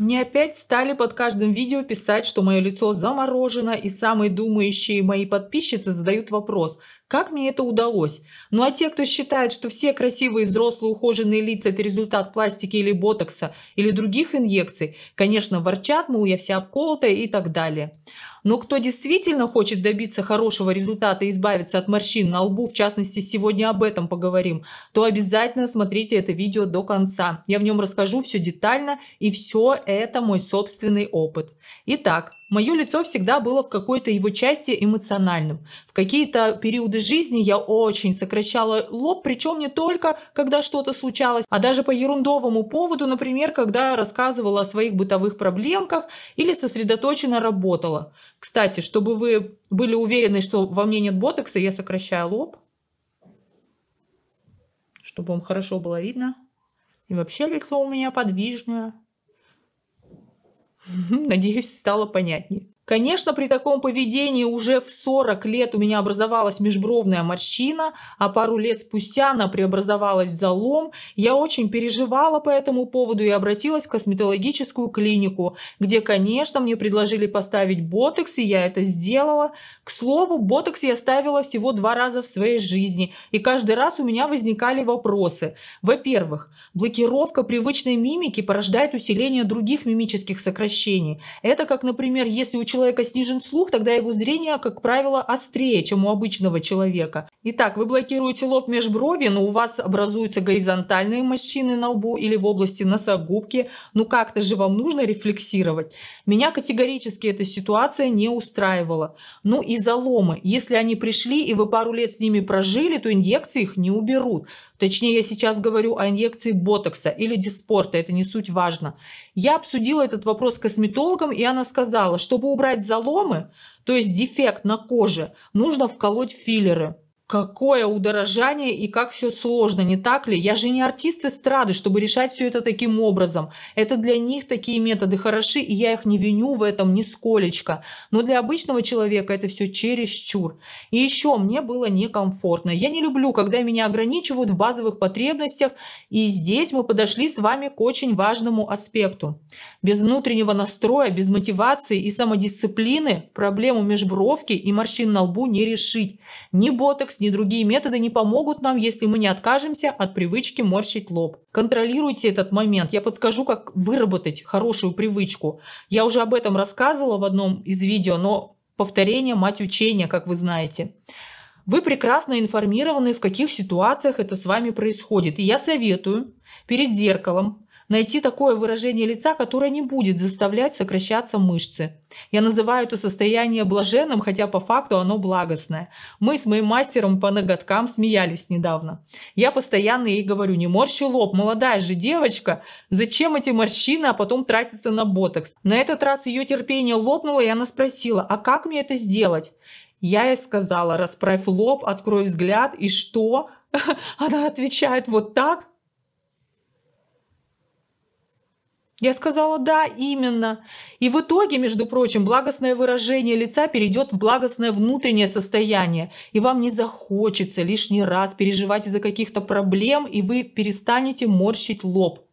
Мне опять стали под каждым видео писать, что мое лицо заморожено, и самые думающие мои подписчицы задают вопрос, как мне это удалось. Ну а те, кто считает, что все красивые взрослые ухоженные лица – это результат пластики или ботокса, или других инъекций, конечно, ворчат, мол, я вся обколотая и так далее. Но кто действительно хочет добиться хорошего результата и избавиться от морщин на лбу, в частности, сегодня об этом поговорим, то обязательно смотрите это видео до конца. Я в нем расскажу все детально, и все это мой собственный опыт. Итак, мое лицо всегда было в какой-то его части эмоциональным. В какие-то периоды жизни я очень сокращала лоб, причем не только когда что-то случалось, а даже по ерундовому поводу, например, когда рассказывала о своих бытовых проблемках или сосредоточенно работала. Кстати, чтобы вы были уверены, что во мне нет ботокса, я сокращаю лоб, чтобы вам хорошо было видно. И вообще лицо у меня подвижное. Надеюсь, стало понятнее. Конечно, при таком поведении уже в 40 лет у меня образовалась межбровная морщина, а пару лет спустя она преобразовалась в залом. Я очень переживала по этому поводу и обратилась в косметологическую клинику, где, конечно, мне предложили поставить ботокс, и я это сделала. К слову, ботокс я ставила всего 2 раза в своей жизни, и каждый раз у меня возникали вопросы. Во-первых, блокировка привычной мимики порождает усиление других мимических сокращений. Это как, например, если у человека снижен слух, тогда его зрение, как правило, острее, чем у обычного человека. Итак, вы блокируете лоб межброви, но у вас образуются горизонтальные морщины на лбу или в области носогубки. Ну как-то же вам нужно рефлексировать. Меня категорически эта ситуация не устраивала. Ну и заломы. Если они пришли и вы пару лет с ними прожили, то инъекции их не уберут. Точнее, я сейчас говорю о инъекции ботокса или диспорта, это не суть важно. Я обсудила этот вопрос с косметологом, и она сказала, чтобы убрать заломы, то есть дефект на коже, нужно вколоть филлеры. Какое удорожание и как все сложно, не так ли? Я же не артист эстрады, чтобы решать все это таким образом. Это для них такие методы хороши, и я их не виню в этом нисколечко. Но для обычного человека это все чересчур. И еще мне было некомфортно. Я не люблю, когда меня ограничивают в базовых потребностях. И здесь мы подошли с вами к очень важному аспекту. Без внутреннего настроя, без мотивации и самодисциплины проблему межбровки и морщин на лбу не решить. Ни ботокс, ни другие методы не помогут нам, если мы не откажемся от привычки морщить лоб. Контролируйте этот момент. Я подскажу, как выработать хорошую привычку. Я уже об этом рассказывала в одном из видео, но повторение – мать учения, как вы знаете. Вы прекрасно информированы, в каких ситуациях это с вами происходит. И я советую перед зеркалом найти такое выражение лица, которое не будет заставлять сокращаться мышцы. Я называю это состояние блаженным, хотя по факту оно благостное. Мы с моим мастером по ноготкам смеялись недавно. Я постоянно ей говорю, не морщи лоб, молодая же девочка, зачем эти морщины, а потом тратиться на ботокс. На этот раз ее терпение лопнуло, и она спросила, а как мне это сделать? Я ей сказала, расправь лоб, открой взгляд, и что? Она отвечает, вот так? Я сказала, да, именно. И в итоге, между прочим, благостное выражение лица перейдет в благостное внутреннее состояние. И вам не захочется лишний раз переживать из-за каких-то проблем, и вы перестанете морщить лоб.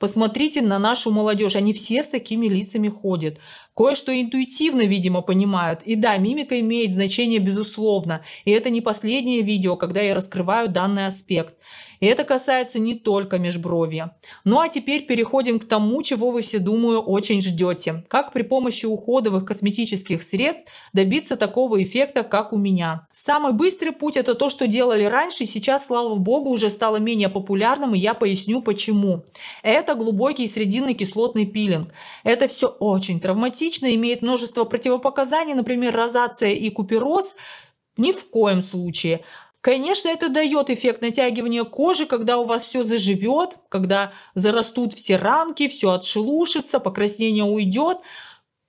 Посмотрите на нашу молодежь, они все с такими лицами ходят. Кое-что интуитивно, видимо, понимают. И да, мимика имеет значение, безусловно. И это не последнее видео, когда я раскрываю данный аспект. И это касается не только межбровья. Ну а теперь переходим к тому, чего вы все, думаю, очень ждете. Как при помощи уходовых косметических средств добиться такого эффекта, как у меня. Самый быстрый путь – это то, что делали раньше. Сейчас, слава богу, уже стало менее популярным, и я поясню почему. Это глубокий срединно-кислотный пилинг. Это все очень травматично, имеет множество противопоказаний, например, розация и купероз. Ни в коем случае. Конечно, это дает эффект натягивания кожи, когда у вас все заживет, когда зарастут все ранки, все отшелушится, покраснение уйдет.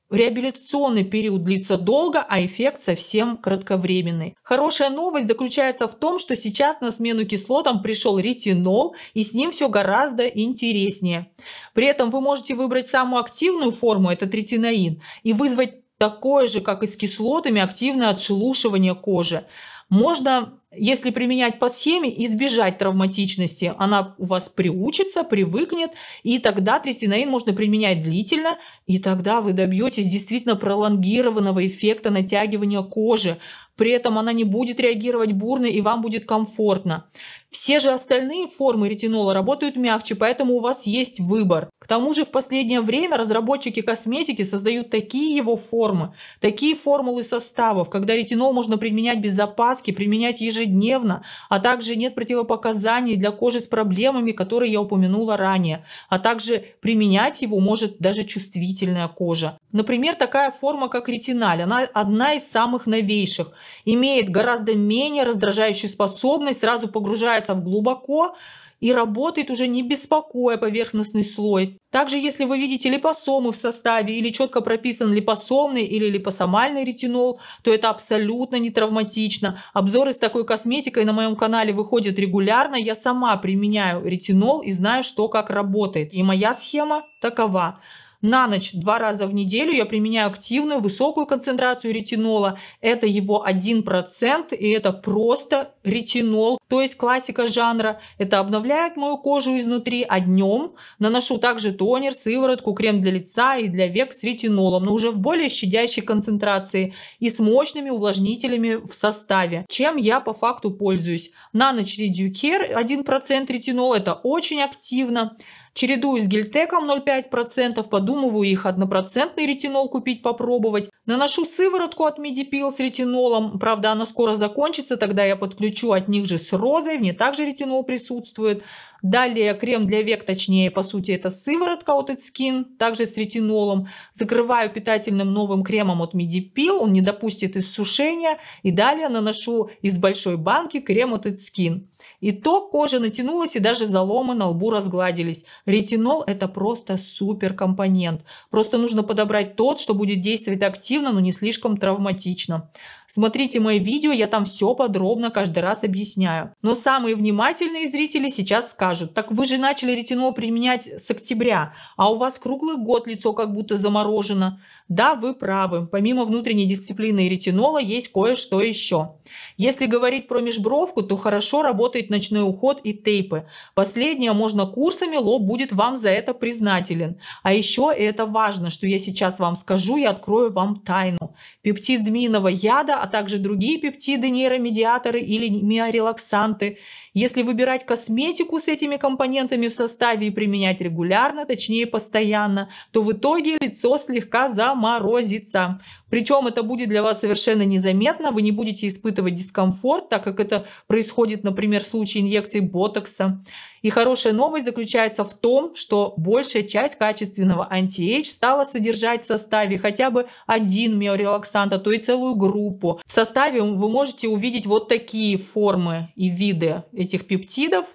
Реабилитационный период длится долго, а эффект совсем кратковременный. Хорошая новость заключается в том, что сейчас на смену кислотам пришел ретинол, и с ним все гораздо интереснее. При этом вы можете выбрать самую активную форму, это ретиноин, и вызвать такое же, как и с кислотами, активное отшелушивание кожи. Можно, если применять по схеме, избежать травматичности. Она у вас приучится, привыкнет, и тогда тритинаин можно применять длительно, и тогда вы добьетесь действительно пролонгированного эффекта натягивания кожи. При этом она не будет реагировать бурно, и вам будет комфортно. Все же остальные формы ретинола работают мягче, поэтому у вас есть выбор. К тому же в последнее время разработчики косметики создают такие его формы, такие формулы составов, когда ретинол можно применять без запаски, применять ежедневно, а также нет противопоказаний для кожи с проблемами, которые я упомянула ранее, а также применять его может даже чувствительная кожа. Например, такая форма, как ретиналь, она одна из самых новейших, имеет гораздо менее раздражающую способность, сразу погружается в глубоко и работает уже не беспокоя поверхностный слой. Также, если вы видите липосомы в составе или четко прописан липосомный или липосомальный ретинол, то это абсолютно не травматично. Обзоры с такой косметикой на моем канале выходят регулярно. Я сама применяю ретинол и знаю, что как работает. И моя схема такова. На ночь 2 раза в неделю я применяю активную высокую концентрацию ретинола. Это его 1%, и это просто ретинол, то есть классика жанра. Это обновляет мою кожу изнутри, а днем наношу также тонер, сыворотку, крем для лица и для век с ретинолом, но уже в более щадящей концентрации и с мощными увлажнителями в составе, чем я по факту пользуюсь. На ночь Reducare 1% ретинол, это очень активно. Чередую с гельтеком 0,5%, подумываю их 1%-ный ретинол купить, попробовать. Наношу сыворотку от Medi-Peel с ретинолом, правда она скоро закончится, тогда я подключу от них же с розой, в ней также ретинол присутствует. Далее крем для век, точнее по сути это сыворотка от It's Skin, также с ретинолом. Закрываю питательным новым кремом от Medi-Peel, он не допустит иссушения. И далее наношу из большой банки крем от It's Skin. Итог: кожа натянулась и даже заломы на лбу разгладились. Ретинол — это просто супер компонент. Просто нужно подобрать тот, что будет действовать активно, но не слишком травматично. Смотрите мои видео, я там все подробно каждый раз объясняю. Но самые внимательные зрители сейчас скажут: так вы же начали ретинол применять с октября, а у вас круглый год лицо как будто заморожено. Да, вы правы. Помимо внутренней дисциплины и ретинола есть кое-что еще. Если говорить про межбровку, то хорошо работает ночной уход и тейпы. Последнее можно курсами, лоб будет вам за это признателен. А еще, и это важно, что я сейчас вам скажу, я открою вам тайну. Пептид змеиного яда, а также другие пептиды, нейромедиаторы или миорелаксанты. Если выбирать косметику с этими компонентами в составе и применять регулярно, точнее постоянно, то в итоге лицо слегка заморозится. Причем это будет для вас совершенно незаметно, вы не будете испытывать дискомфорт, так как это происходит, например, в случае инъекции ботокса. И хорошая новость заключается в том, что большая часть качественного антиэйдж стала содержать в составе хотя бы один миорелаксант, а то и целую группу. В составе вы можете увидеть вот такие формы и виды этих пептидов.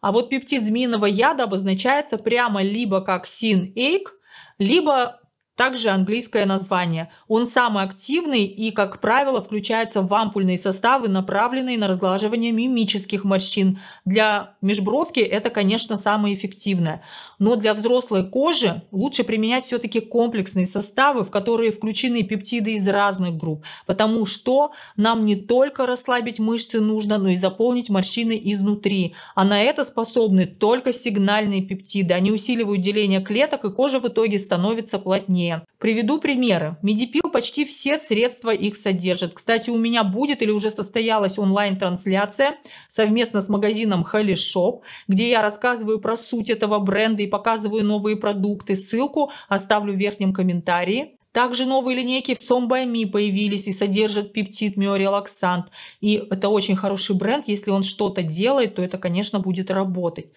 А вот пептид змеиного яда обозначается прямо либо как син-эйк, либо также английское название. Он самый активный и, как правило, включается в ампульные составы, направленные на разглаживание мимических морщин. Для межбровки это, конечно, самое эффективное. Но для взрослой кожи лучше применять все-таки комплексные составы, в которые включены пептиды из разных групп. Потому что нам не только расслабить мышцы нужно, но и заполнить морщины изнутри. А на это способны только сигнальные пептиды. Они усиливают деление клеток, и кожа в итоге становится плотнее. Приведу примеры. Medi-Peel почти все средства их содержит. Кстати, у меня будет или уже состоялась онлайн-трансляция совместно с магазином Holle Shop, где я рассказываю про суть этого бренда и показываю новые продукты. Ссылку оставлю в верхнем комментарии. Также новые линейки в Sombai Mi появились и содержат пептид миорелаксант. И это очень хороший бренд. Если он что-то делает, то это, конечно, будет работать.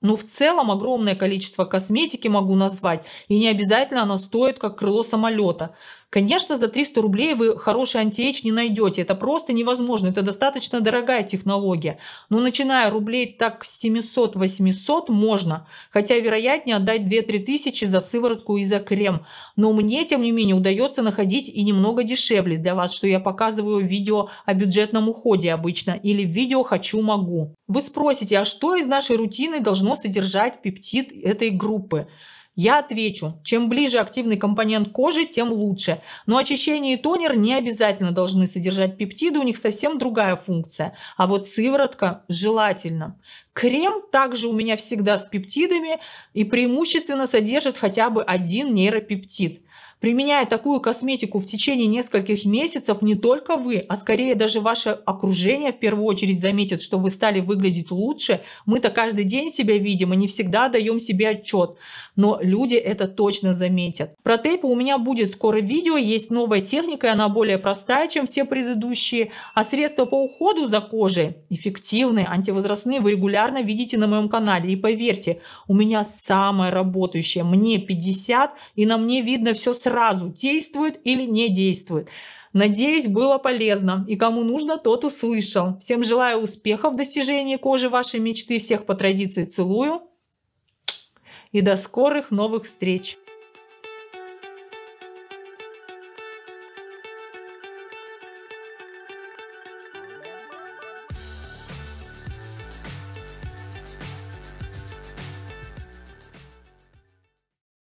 Но в целом огромное количество косметики могу назвать, и не обязательно она стоит как крыло самолета. Конечно, за 300 рублей вы хороший антиэйдж не найдете, это просто невозможно, это достаточно дорогая технология. Но начиная рублей так с 700-800 можно, хотя вероятнее отдать 2-3 тысячи за сыворотку и за крем. Но мне, тем не менее, удается находить и немного дешевле для вас, что я показываю в видео о бюджетном уходе обычно или в видео «Хочу-могу». Вы спросите, а что из нашей рутины должно содержать пептид этой группы? Я отвечу, чем ближе активный компонент кожи, тем лучше. Но очищение и тонер не обязательно должны содержать пептиды, у них совсем другая функция. А вот сыворотка желательно. Крем также у меня всегда с пептидами и преимущественно содержит хотя бы один нейропептид. Применяя такую косметику в течение нескольких месяцев, не только вы, а скорее даже ваше окружение в первую очередь заметит, что вы стали выглядеть лучше. Мы-то каждый день себя видим и не всегда даем себе отчет, но люди это точно заметят. Про тейпы у меня будет скоро видео, есть новая техника, и она более простая, чем все предыдущие. А средства по уходу за кожей эффективные, антивозрастные вы регулярно видите на моем канале. И поверьте, у меня самое работающее, мне 50 и на мне видно все сразу. Действует или не действует. Надеюсь, было полезно. И кому нужно, тот услышал. Всем желаю успехов в достижении кожи вашей мечты. Всех по традиции целую. И до скорых новых встреч.